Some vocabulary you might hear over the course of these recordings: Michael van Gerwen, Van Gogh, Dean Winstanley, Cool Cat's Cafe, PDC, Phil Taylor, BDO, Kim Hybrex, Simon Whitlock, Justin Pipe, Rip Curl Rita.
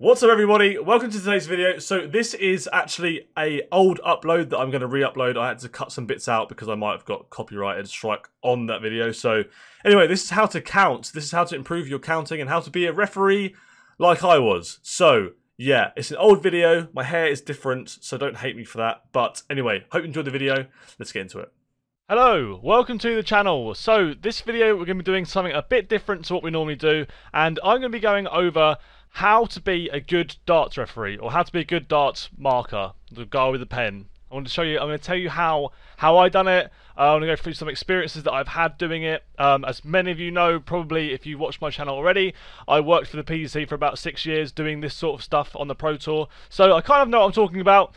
What's up, everybody? Welcome to today's video. So this is actually an old upload that I'm going to re-upload. I had to cut some bits out because I might have got copyrighted strike on that video. So anyway, this is how to count. This is how to improve your counting and how to be a referee like I was. So yeah, it's an old video. My hair is different, so don't hate me for that. But anyway, hope you enjoyed the video. Let's get into it. Hello, welcome to the channel. So this video we're going to be doing something a bit different to what we normally do, and I'm going to be going over how to be a good darts referee, or how to be a good darts marker, the guy with the pen. I want to show you, I'm going to tell you how I done it. I want to go through some experiences that I've had doing it. As many of you know, probably if you watched my channel already, I worked for the PDC for about 6 years doing this sort of stuff on the Pro Tour. So I kind of know what I'm talking about.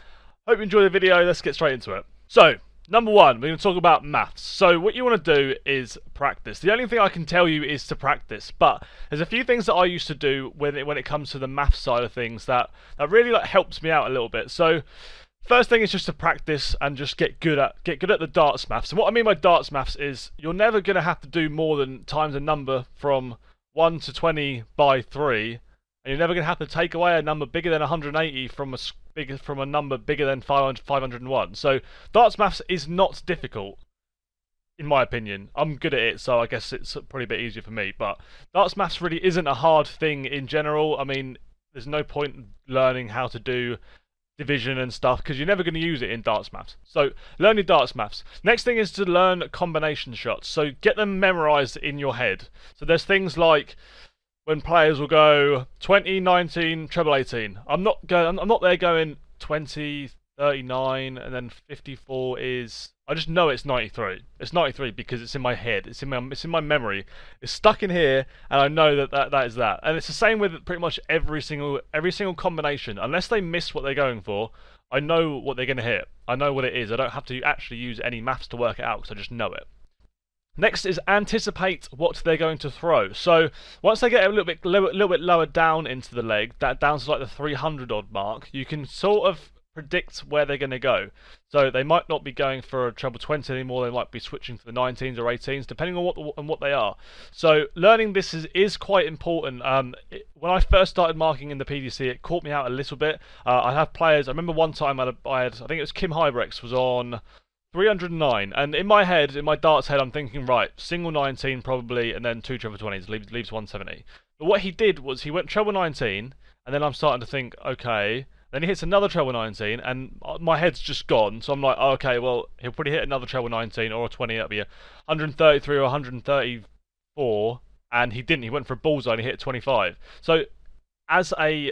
Hope you enjoy the video. Let's get straight into it. So number one, we're going to talk about maths. So what you want to do is practice. The only thing I can tell you is to practice, but there's a few things that I used to do when it comes to the maths side of things that really like helps me out a little bit. So first thing is just to practice and just get good at the darts maths. And what I mean by darts maths is you're never going to have to do more than times a number from 1 to 20 by 3, and you're never going to have to take away a number bigger than 180 from a number bigger than 501. So darts maths is not difficult, in my opinion. I'm good at it, so I guess it's probably a bit easier for me. But darts maths really isn't a hard thing in general. I mean, there's no point learning how to do division and stuff because you're never going to use it in darts maths. So learn your darts maths. Next thing is to learn combination shots. So get them memorized in your head. So there's things like when players will go 20, 19, treble 18. I'm not there going 20, 39, and then 54 is. I just know it's 93. It's 93 because it's in my head. It's in my memory. It's stuck in here, and I know that is that. And it's the same with pretty much every single combination. Unless they miss what they're going for, I know what they're going to hit. I know what it is. I don't have to actually use any maths to work it out because I just know it. Next is anticipate what they're going to throw. So once they get a little bit lower down into the leg, that down to like the 300-odd mark, you can sort of predict where they're going to go. So they might not be going for a treble 20 anymore. They might be switching to the 19s or 18s, depending on what they are. So learning this is quite important. When I first started marking in the PDC, it caught me out a little bit. I have players. I remember one time I think it was Kim Hybrex was on 309, and in my head, in my darts head, I'm thinking, right, single 19 probably, and then two treble 20s, leaves 170. But what he did was he went treble 19, and then I'm starting to think, okay, then he hits another treble 19, and my head's just gone, so I'm like, oh, okay, well, he'll probably hit another treble 19 or a 20, that'd be a 133 or 134, and he didn't, he went for a bullseye and he hit 25. So as a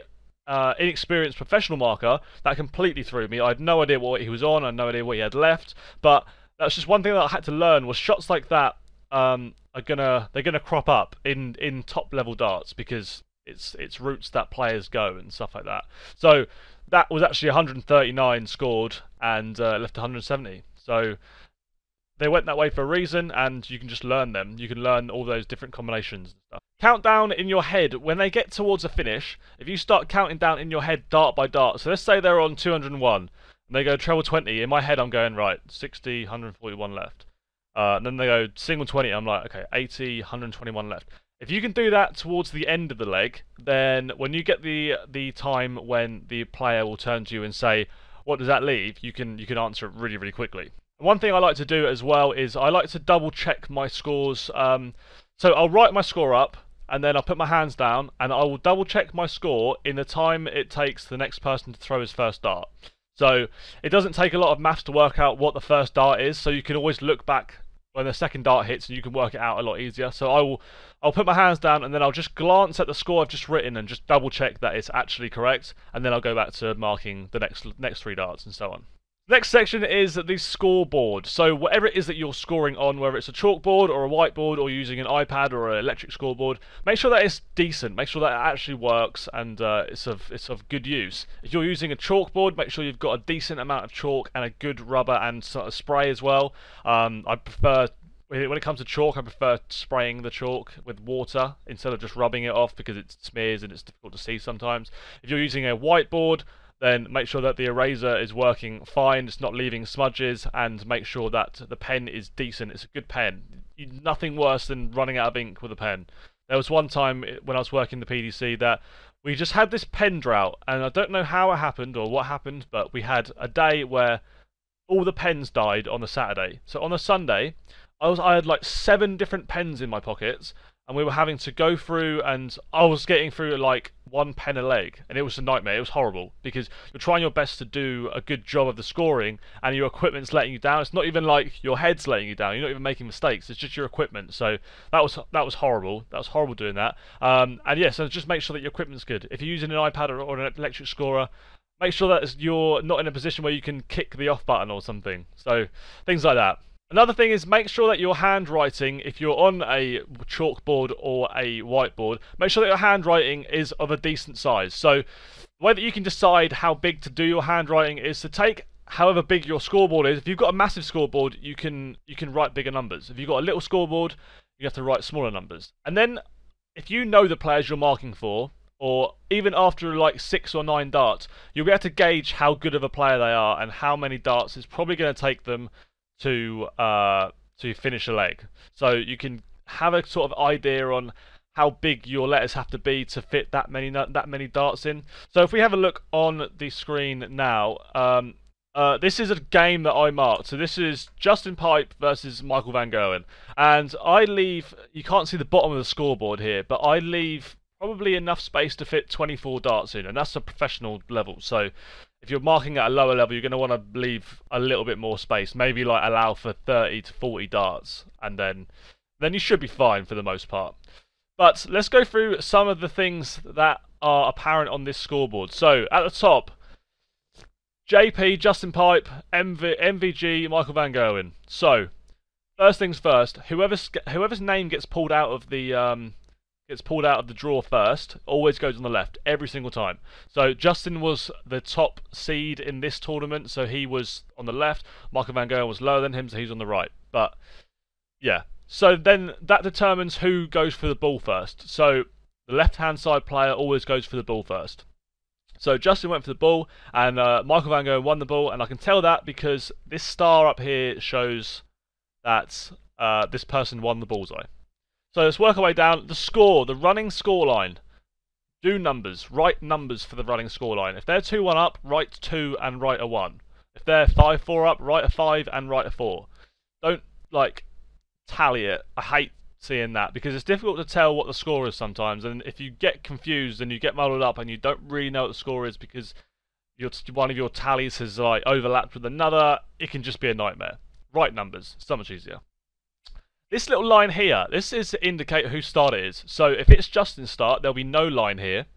inexperienced professional marker, that completely threw me. I had no idea what he was on, I had no idea what he had left, but that's just one thing that I had to learn was shots like that they're gonna crop up in top level darts because it's routes that players go and stuff like that. So that was actually 139 scored and left 170. So they went that way for a reason, and you can just learn them. You can learn all those different combinations and stuff. Count down in your head. When they get towards a finish, if you start counting down in your head dart by dart, so let's say they're on 201, and they go treble 20, in my head I'm going, right, 60, 141 left. And then they go single 20, I'm like, okay, 80, 121 left. If you can do that towards the end of the leg, then when you get the time when the player will turn to you and say, what does that leave? You can answer it really, really quickly. One thing I like to do as well is I like to double check my scores. So I'll write my score up and then I'll put my hands down and I will double check my score in the time it takes the next person to throw his first dart. So it doesn't take a lot of maths to work out what the first dart is, so you can always look back when the second dart hits and you can work it out a lot easier. So I'll put my hands down and then I'll just glance at the score I've just written and just double check that it's actually correct, and then I'll go back to marking the next three darts and so on. Next section is the scoreboard. So whatever it is that you're scoring on, whether it's a chalkboard or a whiteboard or using an iPad or an electric scoreboard, make sure that it's decent. Make sure that it actually works and it's of good use. If you're using a chalkboard, make sure you've got a decent amount of chalk and a good rubber and sort of spray as well. When it comes to chalk, I prefer spraying the chalk with water instead of just rubbing it off because it smears and it's difficult to see sometimes. If you're using a whiteboard, then make sure that the eraser is working fine, it's not leaving smudges, and make sure that the pen is decent, it's a good pen. Nothing worse than running out of ink with a pen. There was one time when I was working the PDC that we just had this pen drought, and I don't know how it happened or what happened, but we had a day where all the pens died on a Saturday. So on a Sunday, I had like 7 different pens in my pockets, and we were having to go through, and I was getting through like 1 pen a leg, and it was a nightmare. It was horrible because you're trying your best to do a good job of the scoring, and your equipment's letting you down. It's not even like your head's letting you down. You're not even making mistakes. It's just your equipment. So that was horrible. That was horrible doing that. And yeah, so just make sure that your equipment's good. If you're using an iPad or an electric scorer, make sure that you're not in a position where you can kick the off button or something. So things like that. Another thing is make sure that your handwriting, if you're on a chalkboard or a whiteboard, make sure that your handwriting is of a decent size. So the way that you can decide how big to do your handwriting is to take however big your scoreboard is. If you've got a massive scoreboard, you can write bigger numbers. If you've got a little scoreboard, you have to write smaller numbers. And then if you know the players you're marking for, or even after like 6 or 9 darts, you'll be able to gauge how good of a player they are and how many darts it's probably going to take them to finish a leg. So you can have a sort of idea on how big your letters have to be to fit that many darts in. So if we have a look on the screen now, this is a game that I marked. So this is Justin Pipe versus Michael van Gerwen, and I leave, you can't see the bottom of the scoreboard here, but I leave probably enough space to fit 24 darts in, and that's a professional level. So if you're marking at a lower level, you're going to want to leave a little bit more space, maybe like allow for 30 to 40 darts, and then you should be fine for the most part. But let's go through some of the things that are apparent on this scoreboard. So at the top, JP, Justin Pipe, MVG, Michael van Gerwen. So first things first, whoever's name gets pulled out of the draw first always goes on the left every single time. So Justin was the top seed in this tournament, so he was on the left. Michael van Gerwen was lower than him, so he's on the right. But yeah, so then that determines who goes for the ball first. So the left-hand side player always goes for the ball first. So Justin went for the ball, and Michael van Gerwen won the ball, and I can tell that because this star up here shows that this person won the bullseye. So let's work our way down. The score, the running score line. Do numbers. Write numbers for the running score line. If they're 2-1 up, write 2 and write a 1. If they're 5-4 up, write a 5 and write a 4. Don't, like, tally it. I hate seeing that because it's difficult to tell what the score is sometimes. And if you get confused and you get muddled up and you don't really know what the score is because one of your tallies has, like, overlapped with another, it can just be a nightmare. Write numbers. So much easier. This little line here, this is to indicate whose start it is. So if it's Justin's start, there'll be no line here.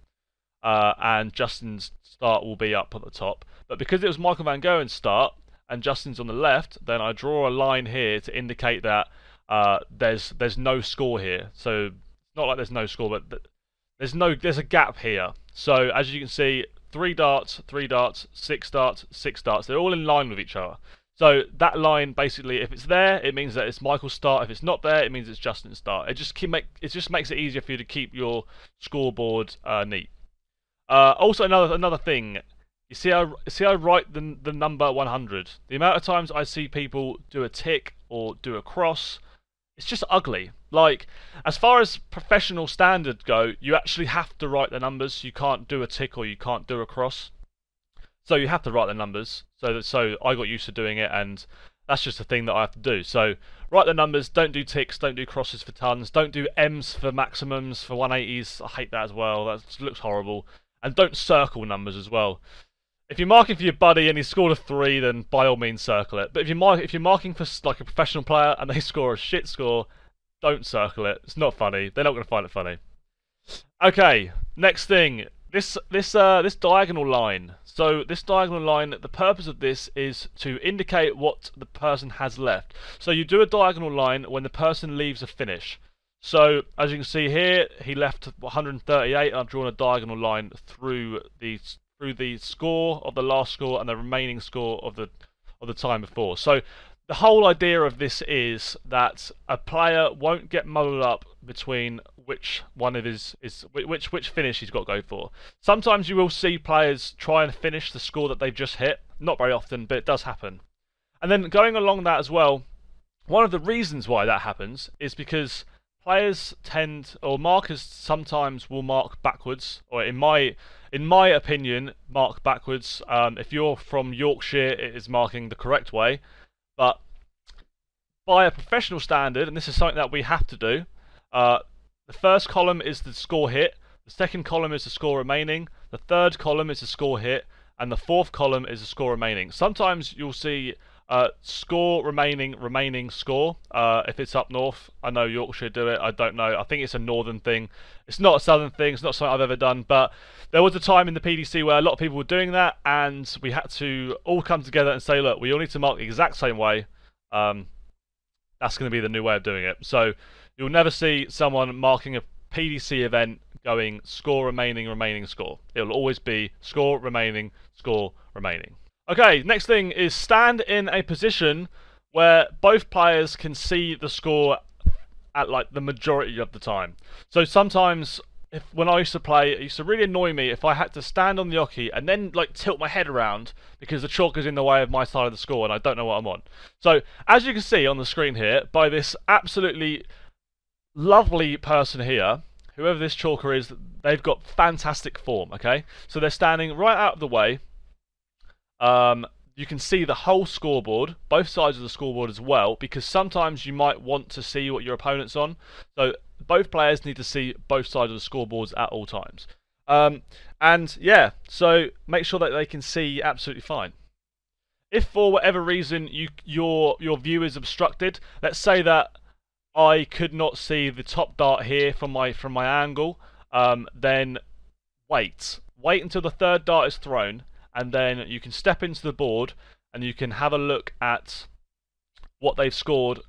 And Justin's start will be up at the top. But because it was Michael van Gerwen's start, and Justin's on the left, then I draw a line here to indicate that there's no score here. So it's not like there's no score, but there's a gap here. So as you can see, 3 darts, 3 darts, 6 darts, 6 darts. They're all in line with each other. So that line, basically, if it's there, it means that it's Michael's start. If it's not there, it means it's Justin's start. It just makes it easier for you to keep your scoreboard neat. Also, another thing, you see, I write the number 100. The amount of times I see people do a tick or do a cross, it's just ugly. Like, as far as professional standards go, you actually have to write the numbers. You can't do a tick or you can't do a cross. So you have to write the numbers. So I got used to doing it, and that's just the thing that I have to do. So write the numbers, don't do ticks, don't do crosses for tons, don't do M's for maximums, for 180s. I hate that as well. That just looks horrible. And don't circle numbers as well. If you're marking for your buddy and he scored a 3, then by all means circle it. But if you're marking for like a professional player and they score a shit score, don't circle it. It's not funny. They're not going to find it funny. Okay, next thing. This diagonal line. So this diagonal line, the purpose of this is to indicate what the person has left. So you do a diagonal line when the person leaves a finish. So as you can see here, he left 138, and I've drawn a diagonal line through the score of the last score and the remaining score of the time before. So the whole idea of this is that a player won't get muddled up between which one of his which finish he's got to go for. Sometimes you will see players try and finish the score that they've just hit. Not very often, but it does happen. And then going along that as well, one of the reasons why that happens is because players tend, or markers sometimes will mark backwards, or in my opinion, mark backwards. If you're from Yorkshire, it is marking the correct way, but by a professional standard, and this is something that we have to do, the first column is the score hit, the second column is the score remaining, the third column is the score hit, and the fourth column is the score remaining. Sometimes you'll see score remaining, remaining score. If it's up north, I know Yorkshire do it. I don't know. I think it's a northern thing. It's not a southern thing. It's not something I've ever done. But there was a time in the PDC where a lot of people were doing that, and we had to all come together and say, look, we all need to mark the exact same way. That's going to be the new way of doing it. So you'll never see someone marking a PDC event going score remaining, remaining score. It'll always be score remaining, score remaining. Okay, next thing is stand in a position where both players can see the score at like the majority of the time. So sometimes when I used to play, it used to really annoy me if I had to stand on the hockey and then like tilt my head around because the chalk is in the way of my side of the score and I don't know what I'm on. So as you can see on the screen here, by this absolutely lovely person here, whoever this chalker is, they've got fantastic form, okay? So they're standing right out of the way. You can see the whole scoreboard, both sides of the scoreboard as well, because sometimes you might want to see what your opponent's on. So both players need to see both sides of the scoreboards at all times. And yeah, so make sure that they can see absolutely fine. If for whatever reason your view is obstructed, let's say that I could not see the top dart here from my angle, then wait until the third dart is thrown, and then you can step into the board and you can have a look at what they've scored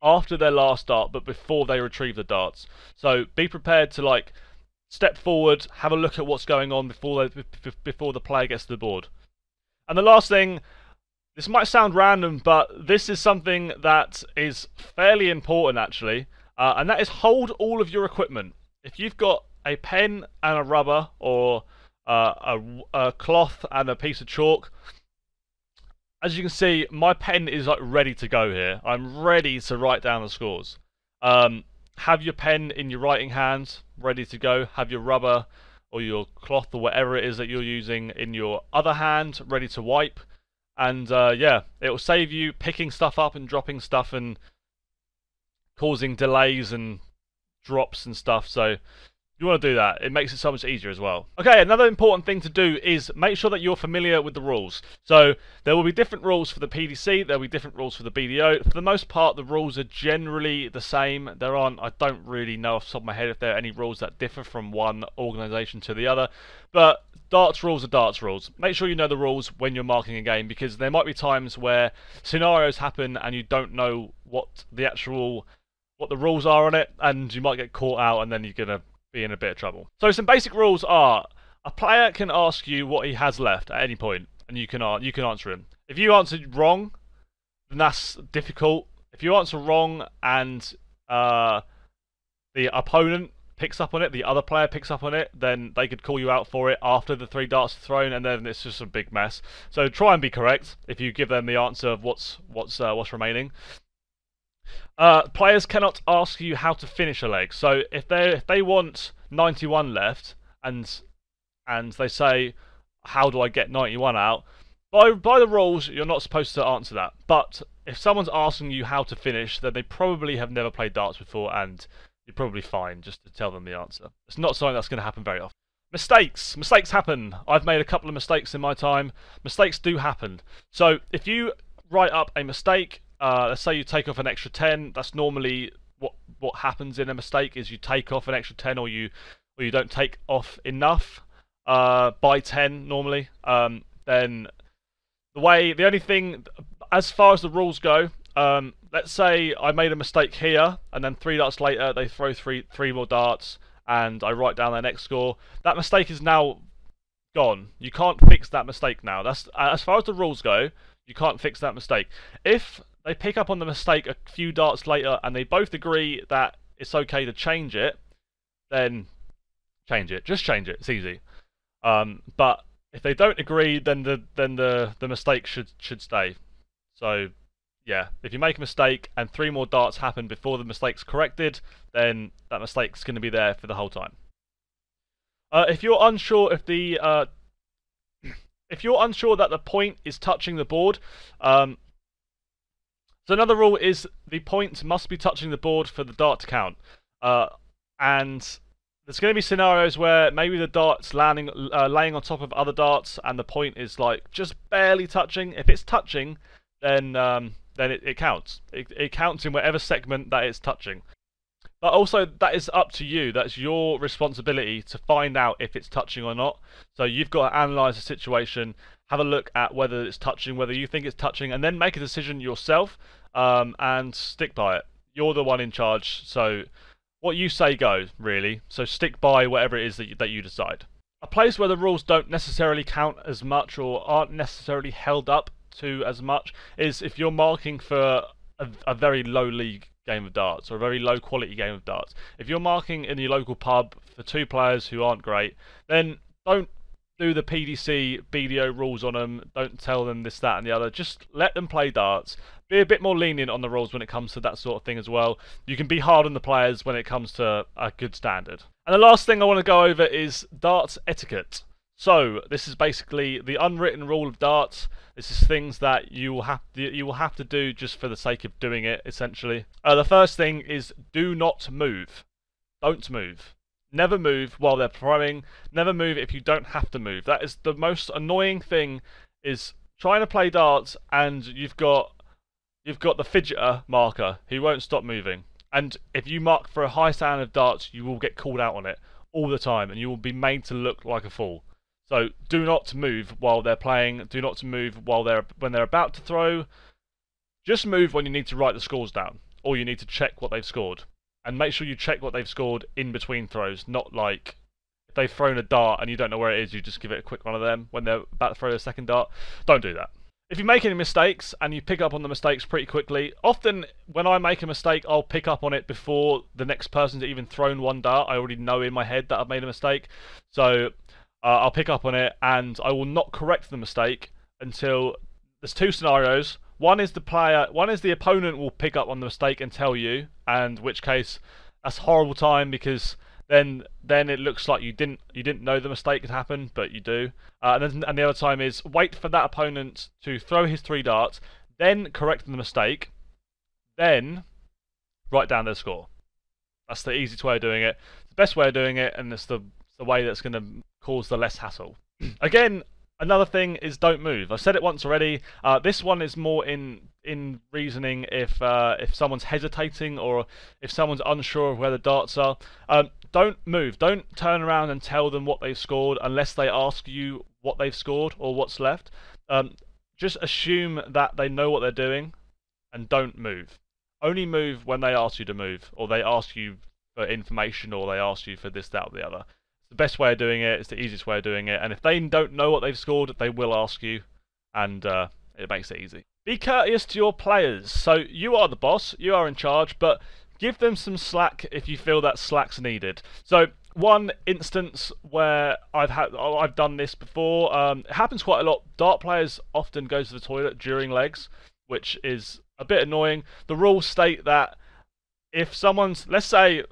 after their last dart, but before they retrieve the darts. So be prepared to like step forward, have a look at what's going on before the player gets to the board. And the last thing, this might sound random, but this is something that is fairly important actually, and that is hold all of your equipment. If you've got a pen and a rubber, or a cloth and a piece of chalk. As you can see, my pen is like ready to go here. I'm ready to write down the scores. Have your pen in your writing hand, ready to go. Have your rubber or your cloth or whatever it is that you're using in your other hand, ready to wipe. And yeah, it will save you picking stuff up and dropping stuff and causing delays and drops and stuff. So you want to do that. It makes it so much easier as well. Okay, another important thing to do is make sure that you're familiar with the rules. So there will be different rules for the PDC, there will be different rules for the BDO. For the most part, the rules are generally the same. There aren't, I don't really know off the top of my head if there are any rules that differ from one organisation to the other, but darts rules are darts rules. Make sure you know the rules when you're marking a game, because there might be times where scenarios happen and you don't know what the rules are on it, and you might get caught out and then you're going to be in a bit of trouble. So some basic rules are: a player can ask you what he has left at any point, and you can answer him. If you answer wrong, then that's difficult. If you answer wrong and the opponent picks up on it, the other player picks up on it, then they could call you out for it after the three darts are thrown, and then it's just a big mess. So try and be correct if you give them the answer of what's remaining. Players cannot ask you how to finish a leg. So if they want 91 left and they say, how do I get 91 out? By the rules, you're not supposed to answer that. But if someone's asking you how to finish, then they probably have never played darts before, and you're probably fine just to tell them the answer. It's not something that's going to happen very often. Mistakes. Mistakes happen. I've made a couple of mistakes in my time. Mistakes do happen. So if you write up a mistake, let's say you take off an extra 10. That's normally what happens in a mistake, is you take off an extra 10, or you don't take off enough by 10 normally. Then the only thing as far as the rules go, let's say I made a mistake here, and then three darts later they throw three more darts, and I write down their next score. That mistake is now gone. You can't fix that mistake now. That's as far as the rules go. You can't fix that mistake. If they pick up on the mistake a few darts later and they both agree that it's okay to change it, then change it. Just change it. It's easy. But if they don't agree, then the mistake should stay. So yeah, if you make a mistake and three more darts happen before the mistake's corrected, then that mistake's going to be there for the whole time. If you're unsure if the if you're unsure that the point is touching the board, so another rule is the point must be touching the board for the dart to count. And there's going to be scenarios where maybe the dart's landing, laying on top of other darts, and the point is like just barely touching. If it's touching, then it counts. It counts in whatever segment that it's touching. But also, that is up to you. That's your responsibility to find out if it's touching or not. So you've got to analyze the situation, have a look at whether it's touching, whether you think it's touching, and then make a decision yourself and stick by it. You're the one in charge, so what you say goes, really. So stick by whatever it is that you decide. A place where the rules don't necessarily count as much or aren't necessarily held up to as much is if you're marking for a very low league game of darts or a very low quality game of darts. If you're marking in your local pub for two players who aren't great, then don't do the PDC, BDO rules on them. Don't tell them this, that and the other. Just let them play darts. Be a bit more lenient on the rules when it comes to that sort of thing as well. You can be hard on the players when it comes to a good standard. And the last thing I want to go over is darts etiquette. So this is basically the unwritten rule of darts. This is things that you will have to do just for the sake of doing it, essentially. The first thing is do not move. Don't move. Never move while they're throwing. Never move if you don't have to move. That is the most annoying thing, is trying to play darts and you've got the fidgeter marker who won't stop moving. And if you mark for a high standard of darts, you will get called out on it all the time and you will be made to look like a fool. So do not move while they're playing. Do not move when they're about to throw. Just move when you need to write the scores down, or you need to check what they've scored. And make sure you check what they've scored in between throws, not like if they've thrown a dart and you don't know where it is, you just give it a quick run of them when they're about to throw their second dart. Don't do that. If you make any mistakes and you pick up on the mistakes pretty quickly, often when I make a mistake, I'll pick up on it before the next person's even thrown one dart. I already know in my head that I've made a mistake. So I'll pick up on it and I will not correct the mistake until there's two scenarios. One is the opponent will pick up on the mistake and tell you, and in which case that's a horrible time, because then it looks like you didn't know the mistake had happened, but you do. And the other time is wait for that opponent to throw his three darts, then correct the mistake, then write down their score. That's the easiest way of doing it, the best way of doing it, and it's the way that's going to cause the less hassle. Again, another thing is don't move. I've said it once already. This one is more in reasoning if someone's hesitating or if someone's unsure of where the darts are. Don't move. Don't turn around and tell them what they've scored unless they ask you what they've scored or what's left. Just assume that they know what they're doing and don't move. Only move when they ask you to move, or they ask you for information, or they ask you for this, that, or the other. The best way of doing it, it's the easiest way of doing it, and if they don't know what they've scored, they will ask you, and it makes it easy. Be courteous to your players. So you are the boss, you are in charge, but give them some slack if you feel that slack's needed. So one instance where I've done this before, it happens quite a lot. Dart players often go to the toilet during legs, which is a bit annoying. The rules state that if someone's, let's say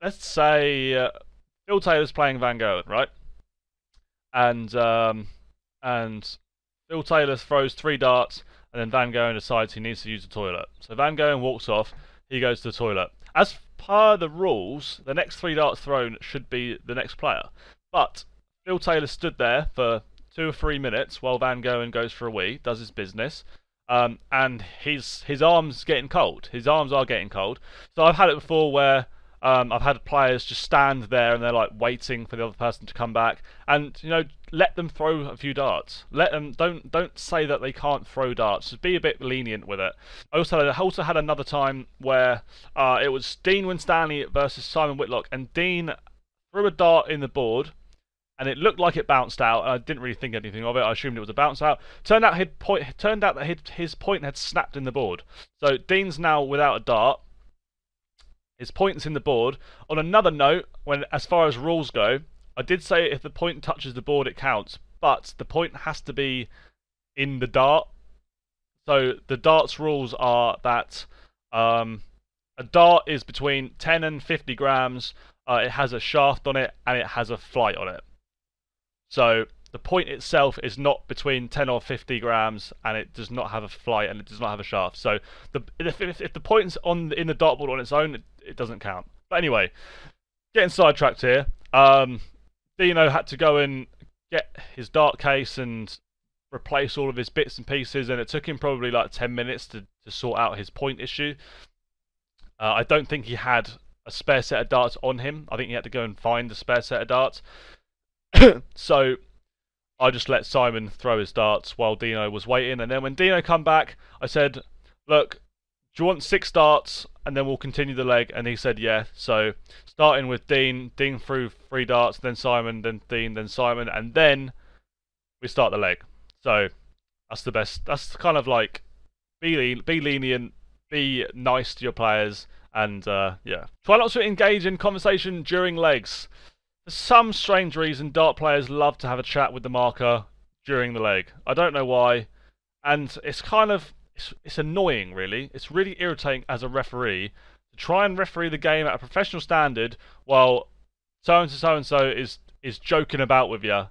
Phil Taylor's playing Van Gogh, right? And Phil Taylor throws three darts, and then Van Gogh decides he needs to use the toilet. So Van Gogh walks off, he goes to the toilet. As per the rules, the next three darts thrown should be the next player. But Phil Taylor stood there for 2 or 3 minutes while Van Gogh goes for a wee, does his business, and his arm's getting cold. His arms are getting cold. So I've had it before where I've had players just stand there and they're like waiting for the other person to come back, and you know, let them throw a few darts. Let them, don't say that they can't throw darts. Just be a bit lenient with it. I also had another time where it was Dean Winstanley versus Simon Whitlock, and Dean threw a dart in the board and it looked like it bounced out, and I didn't really think anything of it. I assumed it was a bounce out. Turned out that his point had snapped in the board. So Dean's now without a dart. His point's in the board. On another note, as far as rules go, I did say if the point touches the board, it counts, but the point has to be in the dart. So the darts rules are that a dart is between 10 and 50 grams. It has a shaft on it and it has a flight on it. So the point itself is not between 10 or 50 grams, and it does not have a flight and it does not have a shaft. So the, if the point's in the dartboard on its own, it doesn't count. But anyway, getting sidetracked here. Dino had to go and get his dart case and replace all of his bits and pieces, and it took him probably like 10 minutes to sort out his point issue. I don't think he had a spare set of darts on him. I think he had to go and find a spare set of darts. So I just let Simon throw his darts while Dino was waiting, and then when Dino come back, I said, look, do you want 6 darts and then we'll continue the leg? And he said yeah. So starting with Dean threw 3 darts, then Simon, then Dean, then Simon, and then we start the leg. So that's the best. That's kind of like be lenient, be nice to your players, and yeah, try not to engage in conversation during legs. For some strange reason, dart players love to have a chat with the marker during the leg. I don't know why, and it's kind of it's annoying, really. It's really irritating as a referee to try and referee the game at a professional standard while so and so is joking about with you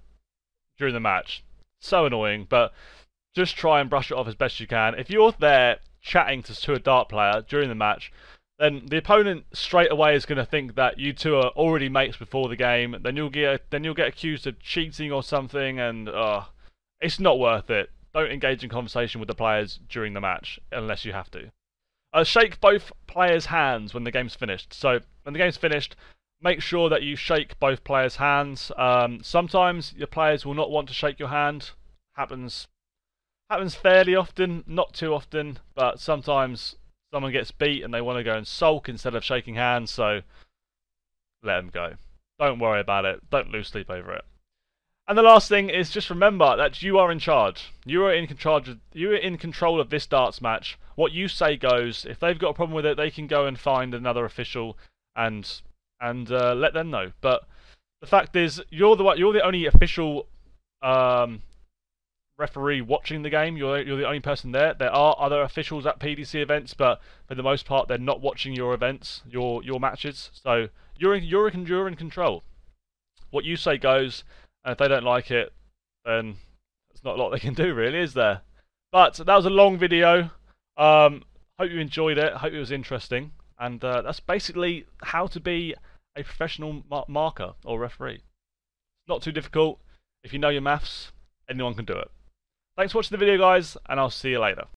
during the match. So annoying, but just try and brush it off as best you can. If you're there chatting to a dart player during the match, then the opponent straight away is going to think that you two are already mates before the game. Then you'll get accused of cheating or something, and it's not worth it. Don't engage in conversation with the players during the match unless you have to. Shake both players' hands when the game's finished. So when the game's finished, make sure that you shake both players' hands. Sometimes your players will not want to shake your hand. Happens fairly often, not too often, but sometimes someone gets beat and they want to go and sulk instead of shaking hands, so let them go. Don't worry about it. Don't lose sleep over it. And the last thing is just remember that you are in charge. You are in control of this darts match. What you say goes. If they've got a problem with it, they can go and find another official and let them know. But the fact is, you're the only official referee watching the game. You're the only person there. There are other officials at PDC events, but for the most part they're not watching your events, your matches. So you're in control. What you say goes, and if they don't like it, then there's not a lot they can do, really, is there? But that was a long video. Hope you enjoyed it. Hope it was interesting. And that's basically how to be a professional marker or referee. Not too difficult. If you know your maths, anyone can do it. Thanks for watching the video, guys, and I'll see you later.